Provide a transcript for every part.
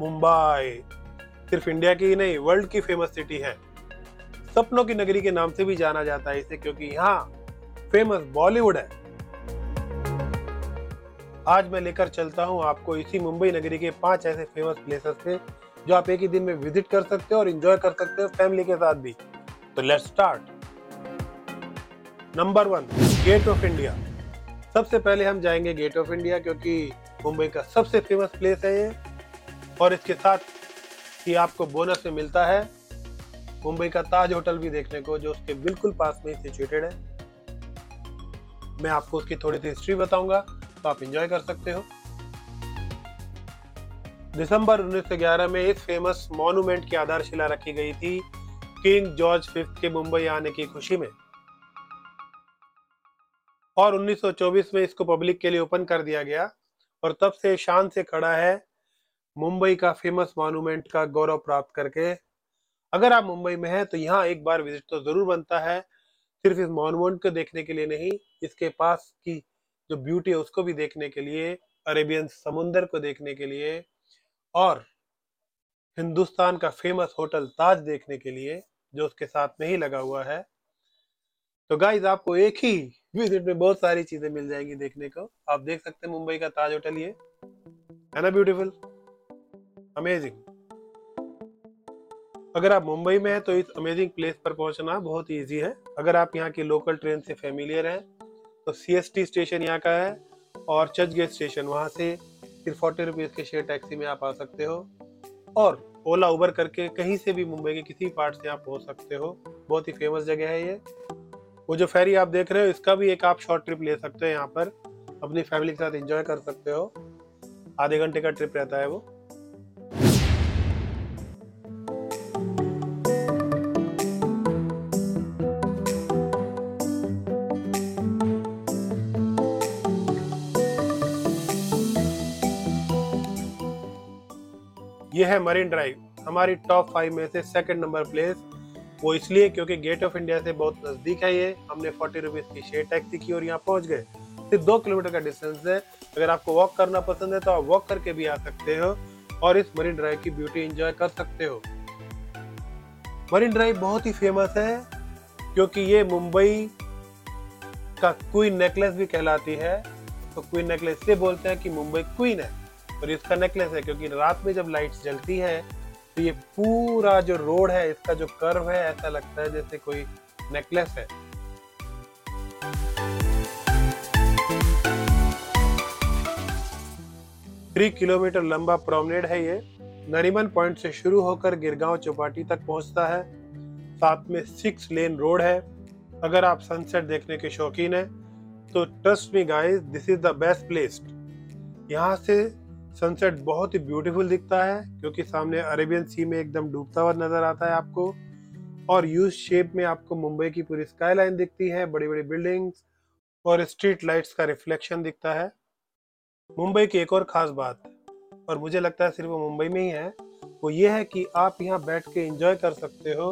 मुंबई सिर्फ इंडिया की ही नहीं वर्ल्ड की फेमस सिटी है। सपनों की नगरी के नाम से भी जाना जाता है इसे, क्योंकि यहाँ फेमस बॉलीवुड है। आज मैं लेकर चलता हूँ आपको इसी मुंबई नगरी के 5 ऐसे फेमस प्लेसेस पे जो आप एक ही दिन में विजिट कर सकते हो और एंजॉय कर सकते हो फैमिली के साथ भी। तो let's start. Number 1, gate of India. सबसे पहले हम जाएंगे गेट ऑफ इंडिया, क्योंकि मुंबई का सबसे फेमस प्लेस है ये। और इसके साथ ही आपको बोनस में मिलता है मुंबई का ताज होटल भी देखने को, जो उसके बिल्कुल पास में सिचुएटेड है। मैं आपको उसकी थोड़ी सी हिस्ट्री बताऊंगा तो आप एंजॉय कर सकते हो। दिसंबर 1911 में इस फेमस मॉन्यूमेंट की आधारशिला रखी गई थी किंग जॉर्ज फिफ्थ के मुंबई आने की खुशी में, और 1924 में इसको पब्लिक के लिए ओपन कर दिया गया। और तब से शान से खड़ा है मुंबई का फेमस मॉन्यूमेंट का गौरव प्राप्त करके। अगर आप मुंबई में हैं तो यहाँ एक बार विजिट तो जरूर बनता है, सिर्फ इस मॉन्यूमेंट को देखने के लिए नहीं, इसके पास की जो ब्यूटी है उसको भी देखने के लिए, अरेबियन समुंदर को देखने के लिए और हिंदुस्तान का फेमस होटल ताज देखने के लिए जो उसके साथ में ही लगा हुआ है। तो गाइज आपको एक ही विजिट में बहुत सारी चीजें मिल जाएंगी देखने को। आप देख सकते हैं मुंबई का ताज होटल, ये है ना ब्यूटीफुल, अमेजिंग। अगर आप मुंबई में हैं तो इस अमेजिंग प्लेस पर पहुंचना बहुत ईजी है। अगर आप यहाँ की लोकल ट्रेन से फेमिलियर हैं तो CST स्टेशन यहाँ का है और चर्च गेट स्टेशन, वहाँ से फिर 40 रुपीज़ के शेयर टैक्सी में आप आ सकते हो और ओला उबर करके कहीं से भी मुंबई के किसी पार्ट से आप पहुँच सकते हो। बहुत ही फेमस जगह है ये। वो जो फेरी आप देख रहे हो इसका भी एक आप शॉर्ट ट्रिप ले सकते हो, यहाँ पर अपनी फैमिली के साथ एंजॉय कर सकते हो। आधे घंटे का ट्रिप रहता है वो। ये है मरीन ड्राइव, हमारी टॉप 5 में से सेकंड नंबर प्लेस। वो इसलिए क्योंकि गेट ऑफ इंडिया से बहुत नज़दीक है ये। हमने 40 रुपीज़ की शेयर टैक्सी की और यहाँ पहुँच गए। सिर्फ 2 किलोमीटर का डिस्टेंस है। अगर आपको वॉक करना पसंद है तो आप वॉक करके भी आ सकते हो और इस मरीन ड्राइव की ब्यूटी एंजॉय कर सकते हो। मरीन ड्राइव बहुत ही फेमस है क्योंकि ये मुंबई का क्वीन नेकलेस भी कहलाती है। तो क्वीन नेकलेस इसलिए बोलते हैं कि मुंबई क्वीन है और इसका नेकलेस है, क्योंकि रात में जब लाइट्स जलती है तो ये पूरा जो रोड है इसका जो कर्व है ऐसा लगता है जैसे कोई नेकलेस है। थ्री 3 किलोमीटर लंबा प्रोमेनेड है ये। नरीमन पॉइंट से शुरू होकर गिरगांव चौपाटी तक पहुंचता है। साथ में 6 लेन रोड है। अगर आप सनसेट देखने के शौकीन है तो trust me guys, this is the best place. यहाँ से सनसेट बहुत ही ब्यूटीफुल दिखता है क्योंकि सामने अरेबियन सी में एकदम डूबता हुआ नजर आता है आपको, और यू शेप में आपको मुंबई की पूरी स्काईलाइन दिखती है, बड़ी बड़ी बिल्डिंग्स और स्ट्रीट लाइट्स का रिफ्लेक्शन दिखता है। मुंबई की एक और ख़ास बात, और मुझे लगता है सिर्फ वो मुंबई में ही है, वो ये है कि आप यहाँ बैठ के एंजॉय कर सकते हो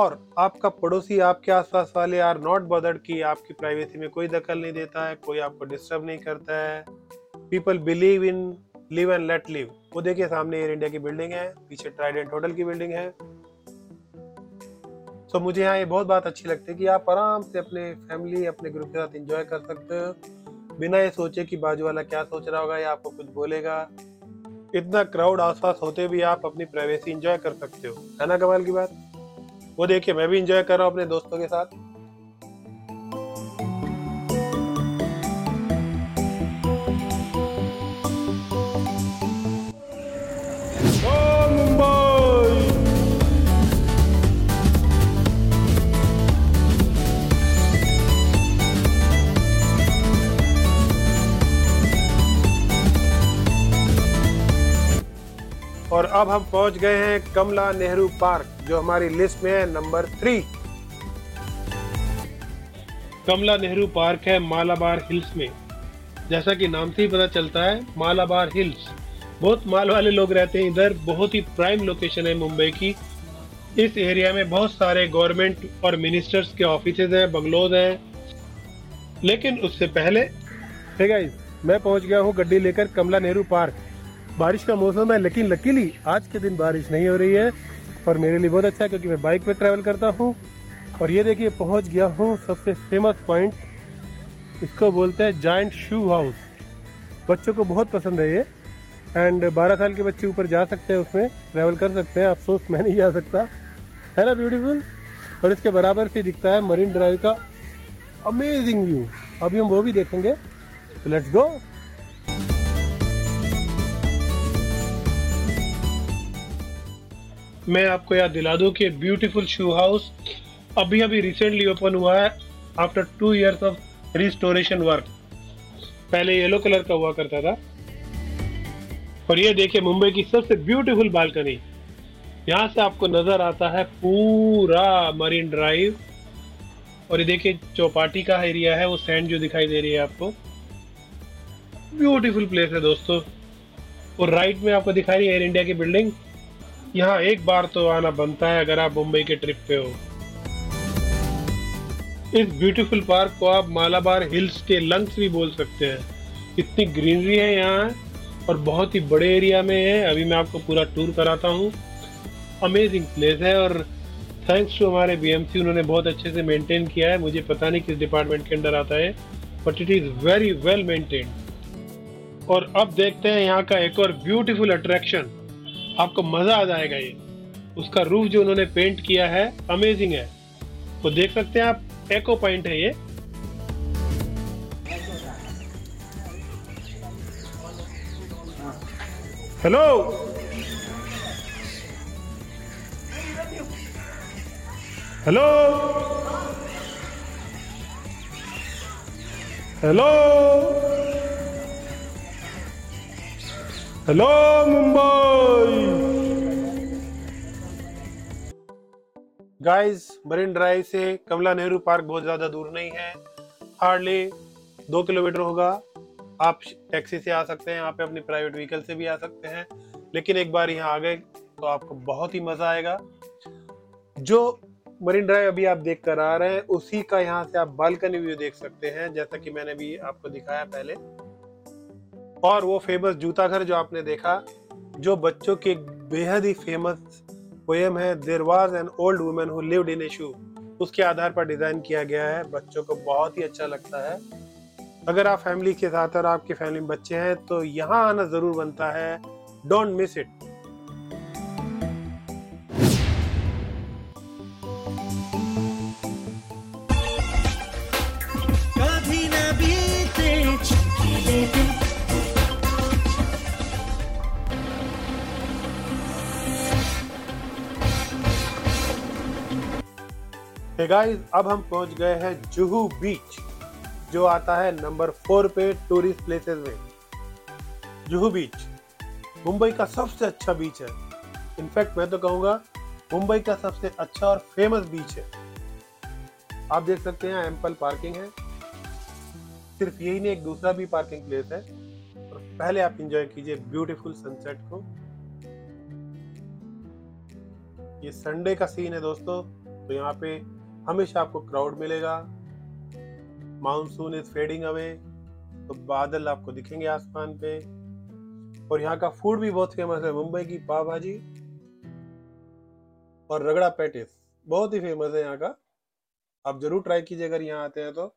और आपका पड़ोसी, आपके आसपास वाले आर नॉट बॉदर्ड कि आपकी प्राइवेसी में कोई दखल नहीं देता है, कोई आपको डिस्टर्ब नहीं करता है। People believe in live and let live. वो देखिए सामने एयर इंडिया की बिल्डिंग है, पीछे ट्राइडेंट होटल की बिल्डिंग है। तो मुझे यहाँ ये बहुत बात अच्छी लगती है कि आप आराम से अपने फैमिली, अपने ग्रुप के साथ एंजॉय कर सकते हो बिना ये सोचे कि बाजू वाला क्या सोच रहा होगा या आपको कुछ बोलेगा। इतना क्राउड आसपास होते भी आप अपनी प्राइवेसी एंजॉय कर सकते हो, है ना कमाल की बात। वो देखिए मैं भी एंजॉय कर रहा हूँ अपने दोस्तों के साथ। और अब हम पहुंच गए हैं कमला नेहरू पार्क, जो हमारी लिस्ट में है नंबर 3। कमला नेहरू पार्क है मालाबार हिल्स में। जैसा कि नाम से ही पता चलता है मालाबार हिल्स, बहुत माल वाले लोग रहते हैं इधर। बहुत ही प्राइम लोकेशन है मुंबई की। इस एरिया में बहुत सारे गवर्नमेंट और मिनिस्टर्स के ऑफिसेज हैं, बंगलोज हैं। लेकिन उससे पहले गाइस मैं पहुंच गया हूं गड्डी लेकर कमला नेहरू पार्क। बारिश का मौसम है, लेकिन लकीली आज के दिन बारिश नहीं हो रही है और मेरे लिए बहुत अच्छा है क्योंकि मैं बाइक पे ट्रैवल करता हूँ। और ये देखिए पहुँच गया हूँ सबसे फेमस पॉइंट, इसको बोलते हैं जायंट शू हाउस। बच्चों को बहुत पसंद है ये एंड 12 साल के बच्चे ऊपर जा सकते हैं, उसमें ट्रैवल कर सकते हैं। अफसोस मैं नहीं जा सकता, है ना ब्यूटीफुल। और इसके बराबर से दिखता है मरीन ड्राइव का अमेजिंग व्यू, अभी हम वो भी देखेंगे, तो लेट्स गो। मैं आपको याद दिला दूं कि ब्यूटीफुल शू हाउस अभी अभी रिसेंटली ओपन हुआ है after 2 years of restoration work. पहले येलो कलर का हुआ करता था। और ये देखिए मुंबई की सबसे ब्यूटीफुल बालकनी, यहाँ से आपको नजर आता है पूरा मरीन ड्राइव। और ये देखिए चौपाटी का एरिया है, वो सैंड जो दिखाई दे रही है आपको, ब्यूटीफुल प्लेस है दोस्तों। और राइट में आपको दिखाई एयर इंडिया की बिल्डिंग, यहाँ एक बार तो आना बनता है अगर आप मुंबई के ट्रिप पे हो। इस ब्यूटीफुल पार्क को आप मालाबार हिल्स के लंग्स भी बोल सकते हैं, इतनी ग्रीनरी है यहाँ और बहुत ही बड़े एरिया में है। अभी मैं आपको पूरा टूर कराता हूँ, अमेजिंग प्लेस है। और थैंक्स टू हमारे बीएमसी, उन्होंने बहुत अच्छे से मेंटेन किया है। मुझे पता नहीं किस डिपार्टमेंट के अंडर आता है, but it is very well maintain. और अब देखते हैं यहाँ का एक और ब्यूटीफुल अट्रैक्शन, आपको मज़ा आ जाएगा। ये उसका रूफ जो उन्होंने पेंट किया है अमेजिंग है, तो देख सकते हैं आप, एको पॉइंट है ये। Hello, hello, hello, hello Mumbai guys. Marine drive से कमला नेहरू पार्क बहुत ज़्यादा दूर नहीं है, हार्डली 2 किलोमीटर होगा। आप टैक्सी से आ सकते हैं, यहाँ पे अपनी प्राइवेट व्हीकल से भी आ सकते हैं, लेकिन एक बार यहाँ आ गए तो आपको बहुत ही मज़ा आएगा। जो मरीन ड्राइव अभी आप देख कर आ रहे हैं, उसी का यहाँ से आप बालकनी व्यू देख सकते हैं, जैसा कि मैंने भी आपको दिखाया पहले। और वो फेमस जूता घर जो आपने देखा, जो बच्चों के बेहद ही फेमस पोएम है, there was an old woman who lived in a shoe, उसके आधार पर डिज़ाइन किया गया है। बच्चों को बहुत ही अच्छा लगता है। अगर आप फैमिली के साथ और आपके फैमिली में बच्चे हैं तो यहाँ आना ज़रूर बनता है, don't miss it. Hey guys, अब हम पहुंच गए हैं जुहू बीच, जो आता है नंबर 4 पे टूरिस्ट प्लेसेस में। जुहू बीच मुंबई का सबसे अच्छा बीच है, इनफैक्ट मैं तो कहूँगा मुंबई का सबसे अच्छा और फेमस बीच है। आप देख सकते हैं एम्पल पार्किंग है, सिर्फ यही नहीं एक दूसरा भी पार्किंग प्लेस है। और पहले आप एंजॉय कीजिए ब्यूटीफुल सनसेट को। ये संडे का सीन है दोस्तों, तो यहाँ पे हमेशा आपको क्राउड मिलेगा। मानसून इज फेडिंग अवे, तो बादल आपको दिखेंगे आसमान पे। और यहाँ का फूड भी बहुत फेमस है, मुंबई की पाव भाजी और रगड़ा पैटिस बहुत ही फेमस है यहाँ का, आप जरूर ट्राई कीजिए अगर यहाँ आते हैं तो।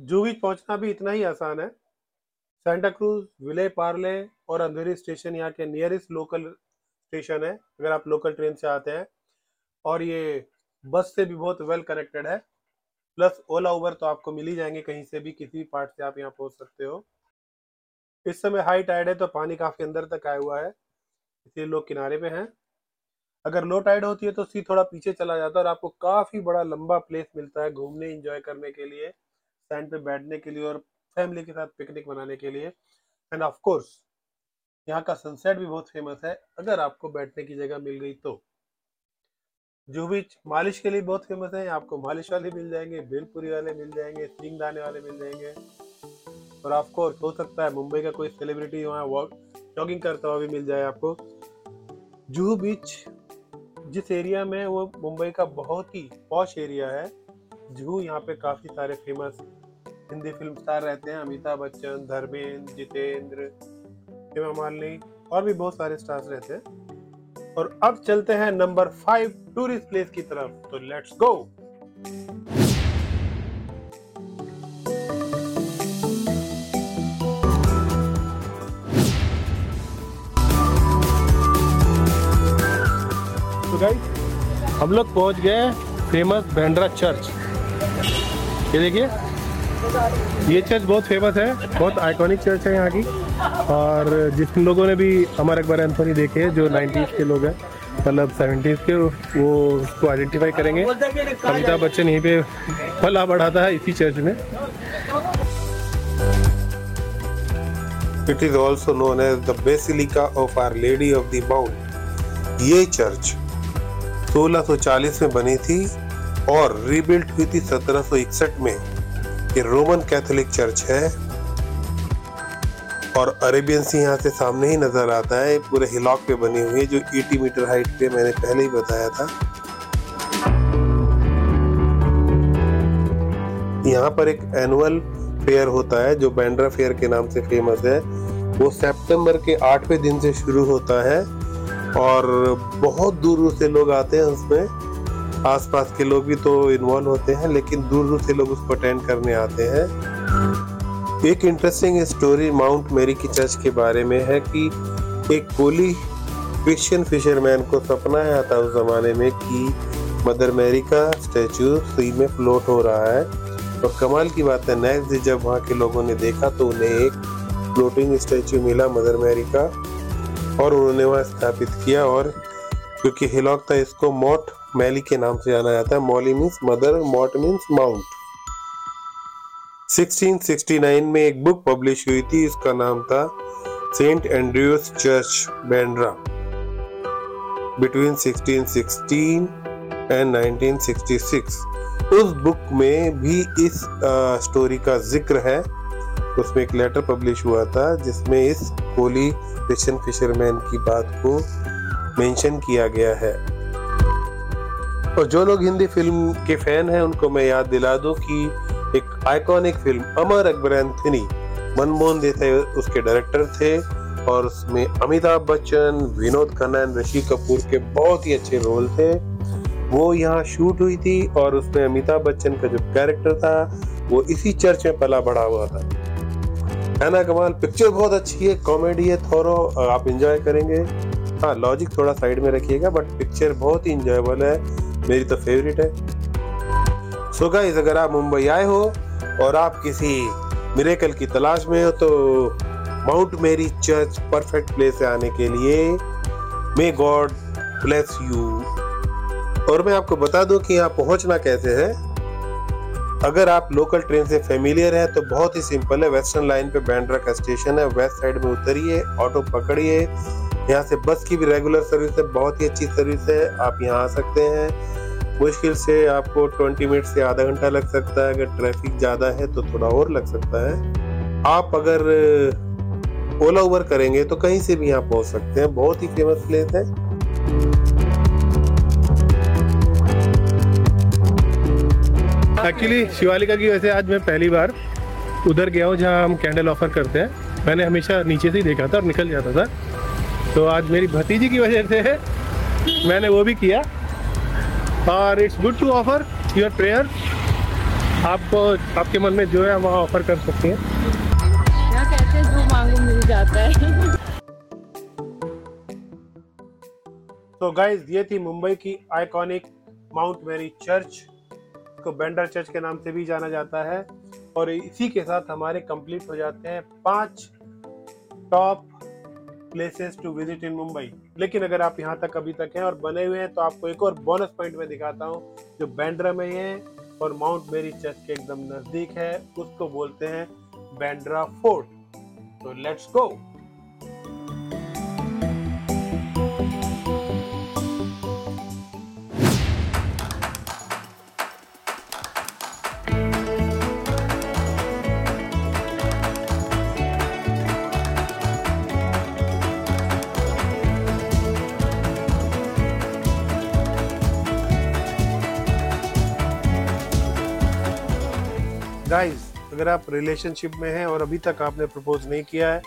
जुहू बीच पहुँचना भी इतना ही आसान है। सेंटा क्रूज, विले पार्ले और अंधेरी स्टेशन यहाँ के नियरेस्ट लोकल स्टेशन है, अगर आप लोकल ट्रेन से आते हैं। और ये बस से भी बहुत वेल कनेक्टेड है, प्लस ओला उबर तो आपको मिल ही जाएंगे, कहीं से भी किसी भी पार्ट से आप यहाँ पहुँच सकते हो। इस समय हाई टाइड है तो पानी काफ़ी अंदर तक आया हुआ है, इसलिए लोग किनारे पे हैं। अगर लो टाइड होती है तो सी थोड़ा पीछे चला जाता है और आपको काफ़ी बड़ा लंबा प्लेस मिलता है घूमने, इंजॉय करने के लिए, सैंड पे बैठने के लिए और फैमिली के साथ पिकनिक मनाने के लिए। एंड ऑफकोर्स यहाँ का सनसेट भी बहुत फेमस है, अगर आपको बैठने की जगह मिल गई तो। जुहू बीच मालिश के लिए बहुत फेमस है, आपको मालिश वाले मिल जाएंगे, बेलपुरी वाले मिल जाएंगे, सींग दाने वाले मिल जाएंगे। और ऑफकोर्स हो सकता है मुंबई का कोई सेलिब्रिटी वहाँ वॉक जॉगिंग करता हुआ भी मिल जाए आपको। जुहू बीच जिस एरिया में, वो मुंबई का बहुत ही पॉश एरिया है जुहू। यहाँ पे काफ़ी सारे फेमस हिंदी फिल्म स्टार रहते हैं, अमिताभ बच्चन, धर्मेंद्र, जितेंद्र, हेमा मालिनी और भी बहुत सारे स्टार्स रहते हैं। और अब चलते हैं नंबर 5 टूरिस्ट प्लेस की तरफ, तो लेट्स गो। तो गाइस हम लोग पहुंच गए फेमस बांद्रा चर्च। ये देखिए, ये चर्च बहुत फेमस है, बहुत आइकॉनिक चर्च है यहाँ की। और जिन लोगों ने भी अमर अकबर एंथोनी देखे हैं, जो 90s के लोग हैं, मतलब 70s के, वो उसको आइडेंटिफाई करेंगे। अमिताभ बच्चन यहीं पे पला बढ़ाता है, इसी चर्च में। It is also known as the basilica of our lady of the mount. ये चर्च 1640 में बनी थी और रिबिल्ट हुई थी 1761 में। ये रोमन कैथोलिक चर्च है और अरेबियन सी यहाँ से सामने ही नजर आता है, पूरे हिलॉक पे बनी हुई है, जो 80 मीटर हाइट पे, मैंने पहले ही बताया था। यहाँ पर एक एनुअल फेयर होता है जो बांद्रा फेयर के नाम से फेमस है। वो सितंबर के 8वें दिन से शुरू होता है और बहुत दूर दूर से लोग आते हैं उसमें। आसपास के लोग भी तो इन्वॉल्व होते हैं, लेकिन दूर दूर से लोग उसको अटेंड करने आते हैं। एक इंटरेस्टिंग स्टोरी माउंट मैरी की चर्च के बारे में है कि एक कोली क्रिश्चियन फिशरमैन को सपना आया था उस ज़माने में कि मदर मैरी का स्टैचू सी में फ्लोट हो रहा है। और कमाल की बात है, नेक्स्ट डे जब वहाँ के लोगों ने देखा तो उन्हें एक फ्लोटिंग स्टैचू मिला मदर मैरी का, और उन्होंने वहाँ स्थापित किया। और क्योंकि हिलॉक था, इसको मॉट मैली के नाम से जाना जाता है। मॉली मीन्स मदर, मॉट मीन्स माउंट। 1669 में एक बुक पब्लिश हुई थी, इसका नाम था Saint Andrews church Bandra between 1616 and 1966। उस बुक में भी इस स्टोरी का जिक्र है। उसमें एक लेटर पब्लिश हुआ था जिसमें इस कोली क्रिश्चियन फिशरमैन की बात को मेंशन किया गया है। और जो लोग हिंदी फिल्म के फैन हैं उनको मैं याद दिला दूं कि एक iconic film Amar Akbar Anthony, Manmohan Desai उसके डायरेक्टर थे, और उसमें अमिताभ बच्चन, विनोद खन्ना और ऋषि कपूर के बहुत ही अच्छे रोल थे। वो यहाँ शूट हुई थी और उसमें अमिताभ बच्चन का जो कैरेक्टर था वो इसी चर्च में पला बढ़ा हुआ था। है ना कमाल। पिक्चर बहुत अच्छी है, कॉमेडी है, थोरो आप इंजॉय करेंगे। हाँ, लॉजिक थोड़ा साइड में रखिएगा, बट पिक्चर बहुत ही इंजॉयबल है, मेरी तो फेवरेट है। सो गाइस, अगर आप मुंबई आए हो और आप किसी मिरेकल की तलाश में हो तो Mount Mary church perfect place है आने के लिए। May God bless you. और मैं आपको बता दूं कि यहाँ पहुँचना कैसे है। अगर आप लोकल ट्रेन से फेमिलियर हैं तो बहुत ही सिंपल है। वेस्टर्न लाइन पे बांद्रा का स्टेशन है, वेस्ट साइड में उतरिए, ऑटो पकड़िए। यहाँ से बस की भी रेगुलर सर्विस है, बहुत ही अच्छी सर्विस है, आप यहाँ आ सकते हैं। मुश्किल से आपको 20 मिनट से आधा घंटा लग सकता है, अगर ट्रैफिक ज़्यादा है तो थोड़ा और लग सकता है। आप अगर ओला उबर करेंगे तो कहीं से भी यहाँ पहुँच सकते हैं। बहुत ही फेमस प्लेस है। एक्चुअली शिवालिका की वजह से आज मैं पहली बार उधर गया हूँ जहाँ हम कैंडल ऑफर करते हैं। मैंने हमेशा नीचे से ही देखा था और निकल जाता था, तो आज मेरी भतीजी की वजह से मैंने वो भी किया। और it's good to offer your prayer, आपको आपके मन में जो है वहाँ ऑफर कर सकती हैं। क्या कहते हैं, जो मांगो मिल जाता है। तो गाइज, ये थी मुंबई की आइकॉनिक माउंट मैरी चर्च, को बांद्रा चर्च के नाम से भी जाना जाता है। और इसी के साथ हमारे कंप्लीट हो जाते हैं 5 top places to visit in Mumbai. लेकिन अगर आप यहाँ तक अभी तक हैं और बने हुए हैं तो आपको एक और बोनस पॉइंट में दिखाता हूँ जो बांद्रा में है और माउंट मैरी चर्च के एकदम नज़दीक है। उसको बोलते हैं बांद्रा फोर्ट। तो लेट्स गो। गाइज, अगर आप रिलेशनशिप में हैं और अभी तक आपने प्रपोज नहीं किया है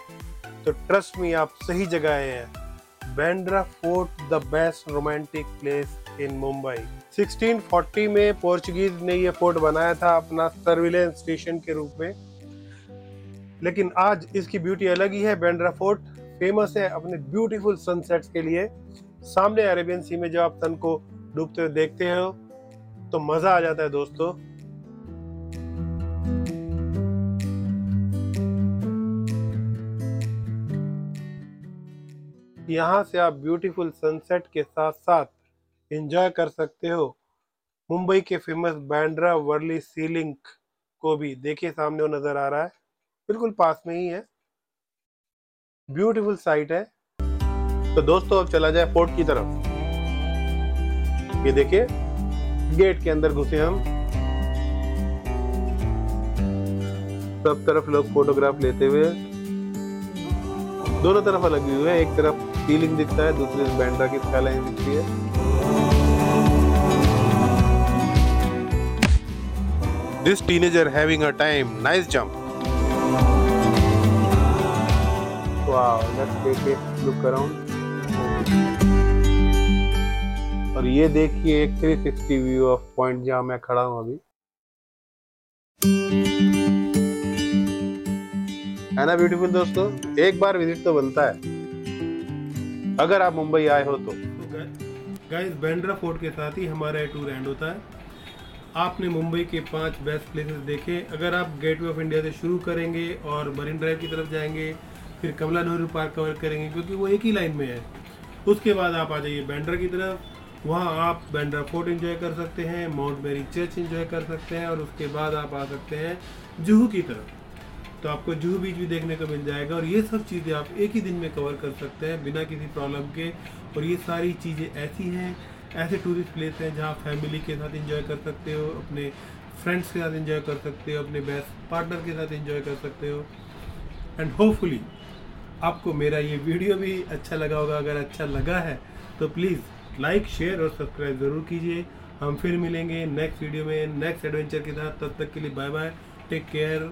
तो ट्रस्ट मी आप सही जगह आए हैं। Bandra fort the best romantic place in Mumbai. 1640 में पोर्चुगीज ने ये फोर्ट बनाया था अपना सर्विलेंस स्टेशन के रूप में, लेकिन आज इसकी ब्यूटी अलग ही है। बांद्रा फोर्ट फेमस है अपने ब्यूटीफुल सनसेट्स के लिए। सामने अरेबियन सी में जब आप सन को डूबते हुए देखते हो तो मजा आ जाता है दोस्तों। यहाँ से आप ब्यूटीफुल सनसेट के साथ साथ एंजॉय कर सकते हो मुंबई के फेमस बांद्रा वर्ली सी लिंक को भी। देखिए सामने वो नजर आ रहा है, बिल्कुल पास में ही है, ब्यूटीफुल साइट है। तो दोस्तों अब चला जाए फोर्ट की तरफ। ये देखिए गेट के अंदर घुसे हम, सब तरफ लोग फोटोग्राफ लेते हुए। दोनों तरफ अलग व्यू है, एक तरफ सीलिंग दिखता है, दूसरी बांद्रा की स्काईलाइन दिखती है। This teenager having a time, nice jump. Wow, let's take a look around. और ये देखिए एक 360 व्यू ऑफ पॉइंट जहां मैं खड़ा हूं अभी। है ना ब्यूटीफुल दोस्तों, एक बार विजिट तो बनता है अगर आप मुंबई आए हो तो। गाइस बांद्रा फोर्ट के साथ ही हमारा टूर एंड होता है। आपने मुंबई के 5 बेस्ट प्लेसेस देखे। अगर आप गेटवे ऑफ इंडिया से शुरू करेंगे और मरीन ड्राइव की तरफ जाएंगे, फिर कमला नेहरू पार्क कवर करेंगे क्योंकि वो एक ही लाइन में है। उसके बाद आप आ जाइए बांद्रा की तरफ, वहाँ आप बांद्रा फोर्ट एंजॉय कर सकते हैं, माउंट मैरी चर्च एंजॉय कर सकते हैं, और उसके बाद आप आ सकते हैं जुहू की तरफ। तो आपको जुहू बीच भी देखने को मिल जाएगा। और ये सब चीज़ें आप एक ही दिन में कवर कर सकते हैं बिना किसी प्रॉब्लम के। और ये सारी चीज़ें ऐसी हैं, ऐसे टूरिस्ट प्लेस हैं जहाँ फैमिली के साथ एंजॉय कर सकते हो, अपने फ्रेंड्स के साथ एंजॉय कर सकते हो, अपने बेस्ट पार्टनर के साथ एंजॉय कर सकते हो। एंड होपफुली आपको मेरा ये वीडियो भी अच्छा लगा होगा। अगर अच्छा लगा है तो प्लीज़ लाइक, शेयर और सब्सक्राइब ज़रूर कीजिए। हम फिर मिलेंगे नेक्स्ट वीडियो में नेक्स्ट एडवेंचर के साथ। तब तक के लिए बाय बाय, टेक केयर,